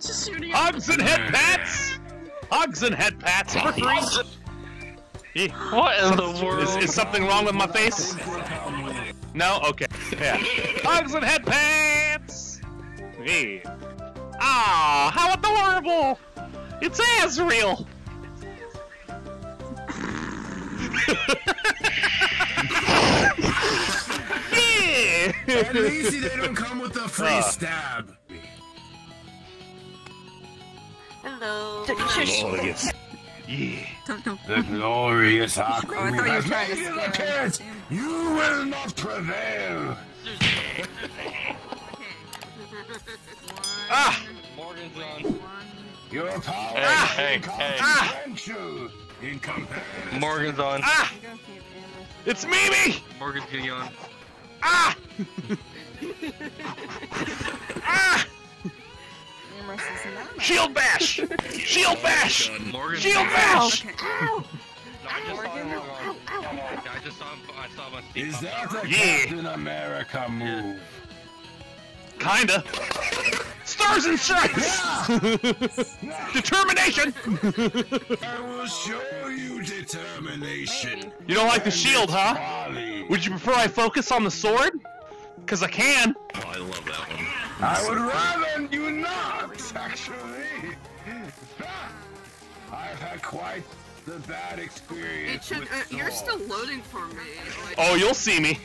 Just shooting hugs and head pats. Hugs and head pats for free. What in the world? Is something wrong with my face? No? Okay. Yeah. Hugs and head pats. Hey. Ah, how adorable! It's Azrael. Yeah. At least they don't come with a free stab. Hello. Glorious. Yeah. The glorious Aku has made an appearance. You will not prevail. Ah! Your power is incomprehensible. Morgan's on. Ah! It's Mimi! Morgan's getting on. Ah! Ah! Shield bash! Shield bash! Morgan. Shield bash! Oh, okay. Ow! No, I just Morgan. Saw him. Ow, ow, ow. I just saw him. I saw him on Steve. Is that the Captain America move? Kinda. Stars and stripes! Yeah. Determination! I will show you determination. You don't like the shield, huh? Molly. Would you prefer I focus on the sword? Cause I can. Oh, I love that one. I would rather you not, actually. I've had quite the bad experience. You're still loading for me. Like, oh, you'll see me.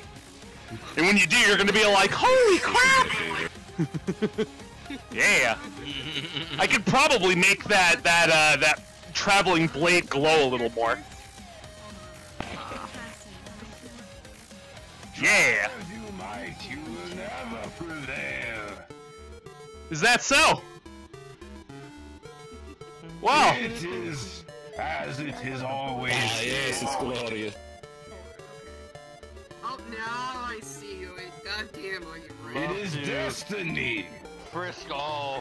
And when you do, you're gonna be like, holy crap! Yeah. I could probably make that traveling blade glow a little more. Yeah. Is that so? Wow. It is as it is always. Ah, yes, it's glorious. Oh, now I see you. Goddamn, are you right? It is destiny. Frisk all.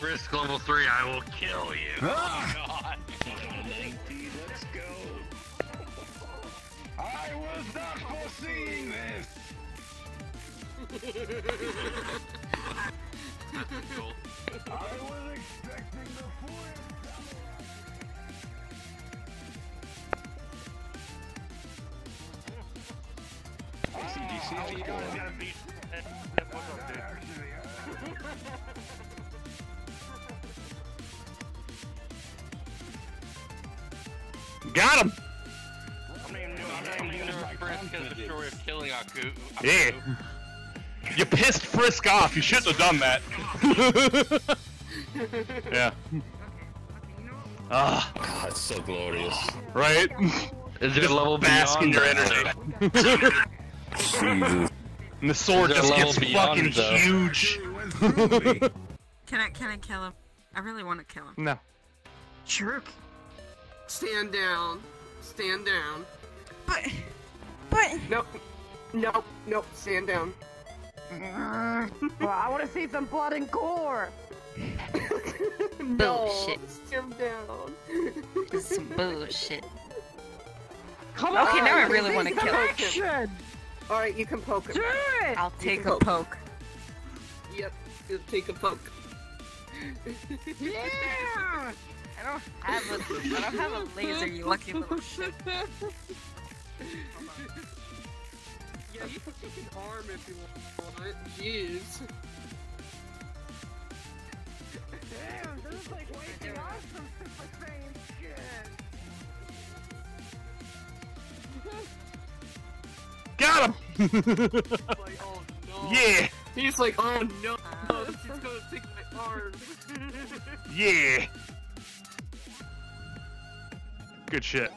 Frisk level 3, I will kill you. Ah. Oh, God. 19, let's go. I was not foreseeing this. Cool. I was expecting the foil. CDC, you guys gotta beat that one up there. Got him! I'm the story of killing Aku. Yeah. You pissed Frisk off. You shouldn't have done that. Yeah. Ah, oh, it's so glorious. Right? Is it a level bask in your energy? And the sword just gets fucking huge. Can I kill him? I really want to kill him. No. Jerk. Stand down. Stand down. But. Nope. Nope. Nope. Stand down. Well, I want to see some blood and gore. Bullshit. Stim down. Some bullshit. Come on. Okay, now I really want to kill him. All right, you can poke him. Do it. I'll take a poke. Yep, you'll take a poke. Yeah. I don't have a laser. You lucky little shit. Yeah, you can take his arm if you want. Jeez. Damn, this is like wasting off from the same shit. Got him! Like, oh no. Yeah! He's like, oh no, this is gonna take my arm. Yeah! Good shit.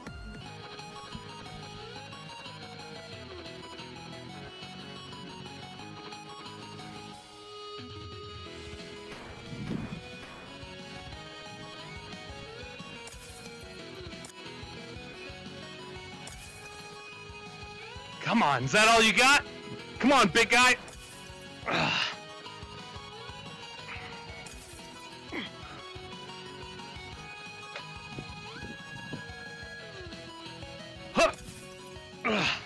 Come on, is that all you got? Come on, big guy. Ugh. Huh. Ugh.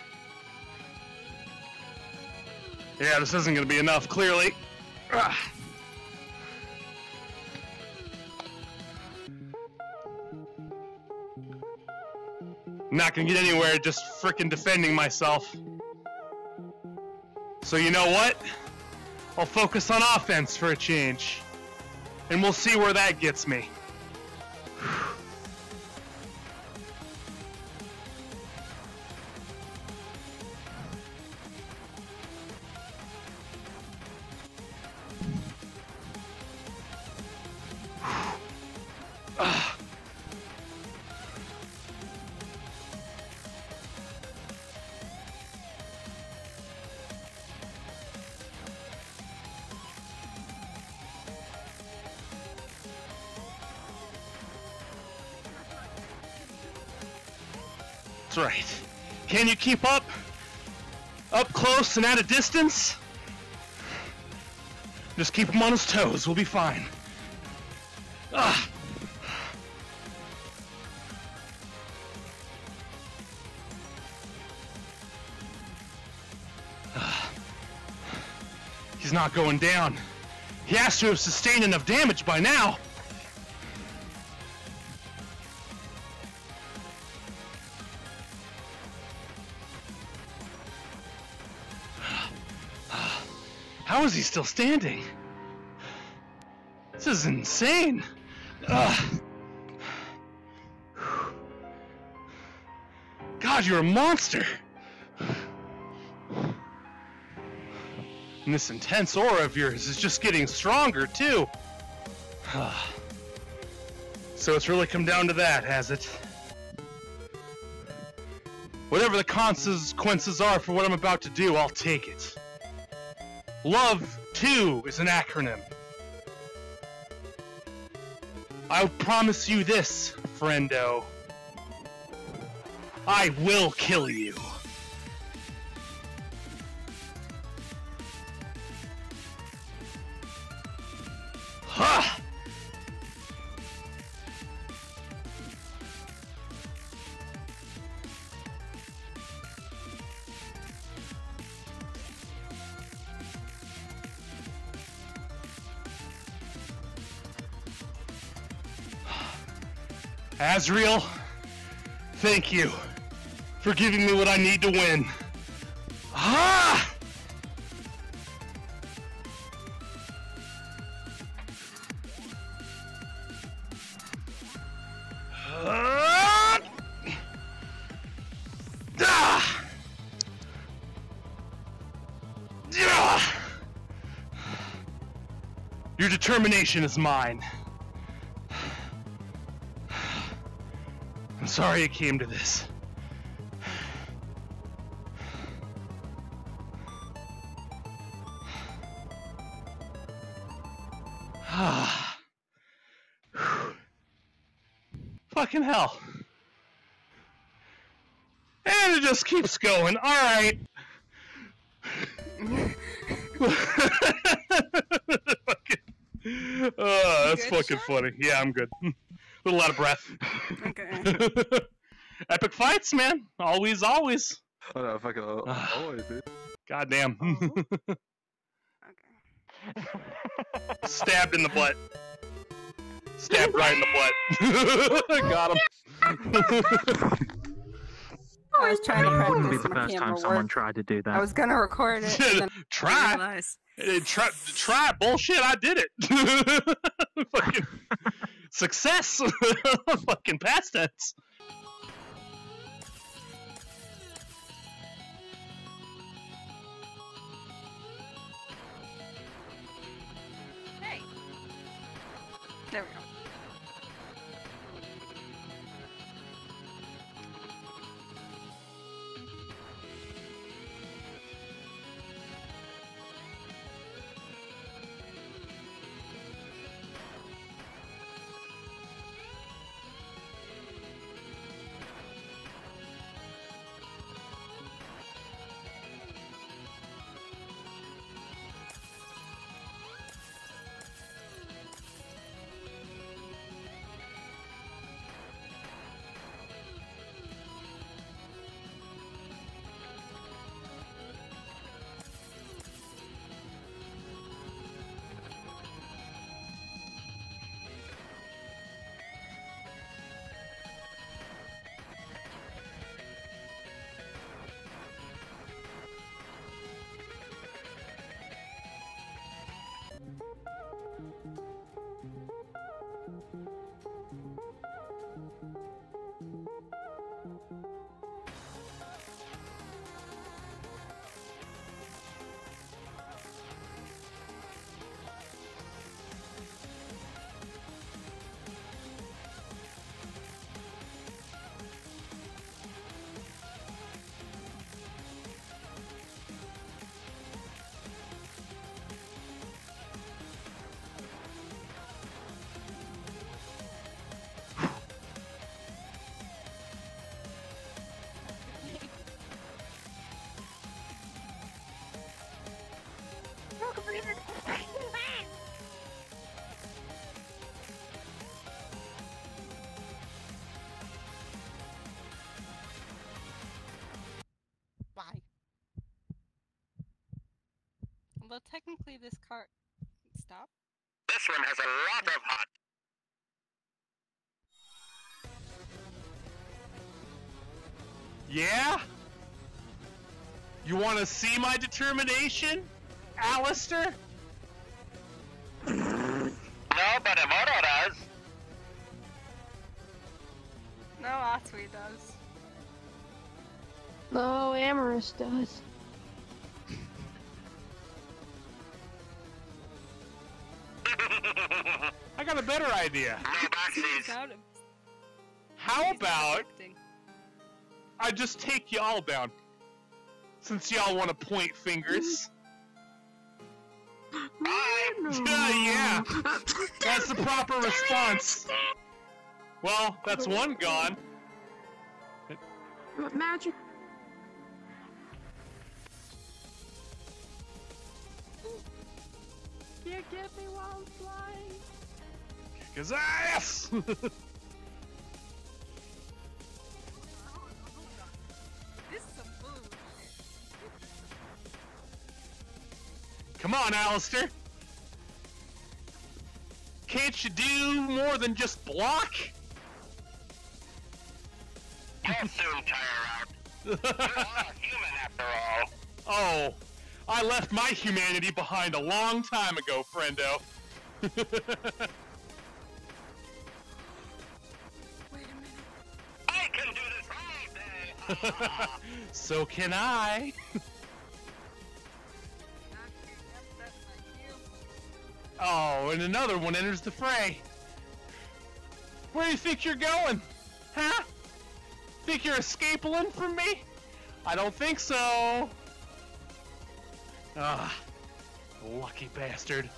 Yeah, this isn't gonna be enough, clearly. Ugh. not gonna get anywhere just frickin' defending myself. So you know what? I'll focus on offense for a change. And we'll see where that gets me. Right. Can you keep up? Up close and at a distance? Just keep him on his toes. We'll be fine. Ah. Ah. He's not going down. He has to have sustained enough damage by now. How is he still standing? This is insane. Ugh. God, you're a monster. And this intense aura of yours is just getting stronger too. So it's really come down to that, has it? Whatever the consequences are for what I'm about to do, I'll take it. Love, too, is an acronym. I promise you this, friendo. I will kill you. Ha! Azrael, thank you for giving me what I need to win. Ah! Your determination is mine. I'm sorry it came to this. Fucking hell. And it just keeps going. All right. That's fucking funny. Yeah, I'm good. A little out of breath. Okay. Epic fights, man. Always, always. Oh, no, fucking always, dude. Goddamn. Oh. Okay. Stabbed in the butt. Stabbed right in the butt. Got him. I was trying to practice. It wouldn't be the first time someone tried to do that. I was gonna record it. Then try bullshit. I did it. Fucking. Success! Fucking past tense. Hey. There we go. Although technically this car... Stop. This one has a lot of hot. Yeah? You want to see my determination, Alistair? No, but Emoto does. No, Atsui does. No, Amorous does. I got a better idea. How about I just take y'all down? Since y'all want to point fingers. Yeah, that's the proper response. Well, that's one gone. Magic. You get me while I'm flying. Kick his ass! Come on, Alistair! Can't you do more than just block? You'll soon tire out. You're not human after all. Oh, I left my humanity behind a long time ago, friendo. Wait a minute. I can do this all day! So can I! Oh, and another one enters the fray. Where do you think you're going? Huh? Think you're escaping from me? I don't think so. Ah, lucky bastard.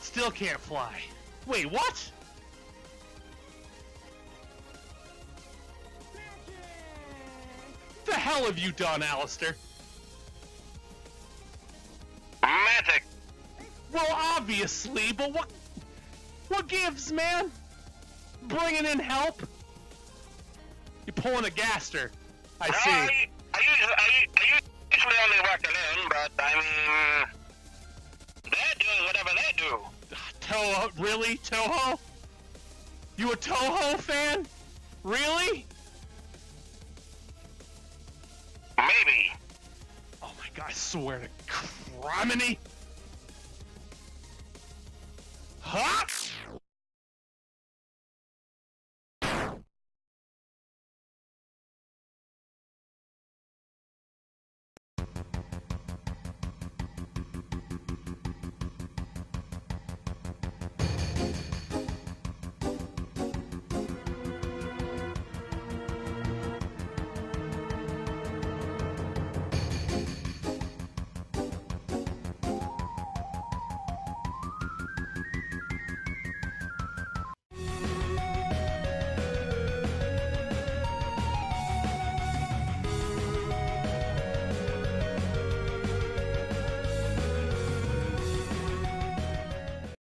Still can't fly. Wait, what? What the hell have you done, Alistair? Magic. Well, obviously, but what gives, man? Bringing in help? You're pulling a Gaster, I see. I usually only work alone, but I mean, they're doing whatever they do. Toho, really, Toho? You a Toho fan? Really? Maybe. Oh my God, I swear to Criminy.